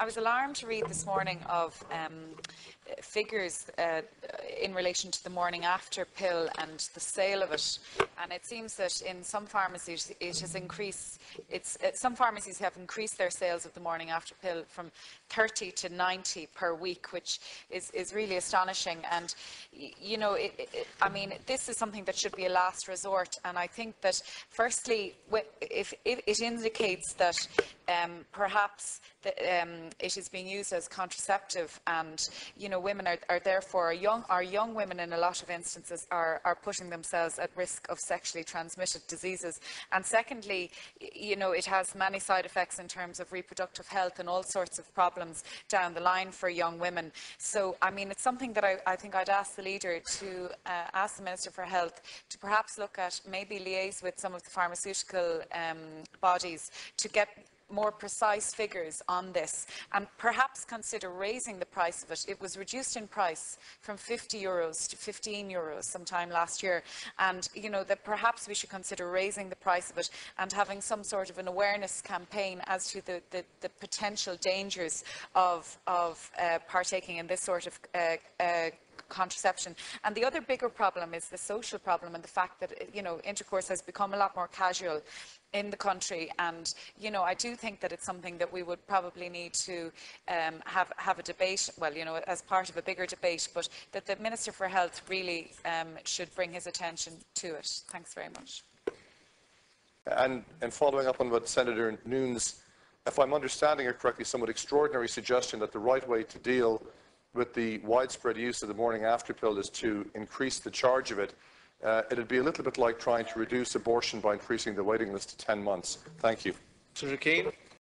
I was alarmed to read this morning of figures in relation to the morning after pill and the sale of it, and it seems that in some pharmacies it has increased. Some pharmacies have increased their sales of the morning after pill from 30 to 90 per week, which is really astonishing. And you know, I mean, this is something that should be a last resort, and I think that firstly, if it indicates that perhaps it is being used as contraceptive, and you know, women are therefore young women in a lot of instances are putting themselves at risk of sexually transmitted diseases. And secondly, you know, it has many side effects in terms of reproductive health and all sorts of problems down the line for young women. So I mean, it's something that I think I'd ask the leader to ask the Minister for Health to perhaps look at, maybe liaise with some of the pharmaceutical bodies to get more precise figures on this, and perhaps consider raising the price of it. It was reduced in price from €50 to €15 sometime last year, and you know that perhaps we should consider raising the price of it and having some sort of an awareness campaign as to the potential dangers of partaking in this sort of contraception. And the other bigger problem is the social problem, and the fact that, you know, intercourse has become a lot more casual in the country. And you know, I do think that it's something that we would probably need to have a debate, well, you know, as part of a bigger debate, but that the Minister for Health really should bring his attention to it. Thanks very much. And following up on what Senator Noone's, if I'm understanding her correctly, somewhat extraordinary suggestion that the right way to deal with the widespread use of the morning after pill is to increase the charge of it. It'd be a little bit like trying to reduce abortion by increasing the waiting list to 10 months. Thank you. Senator Keane.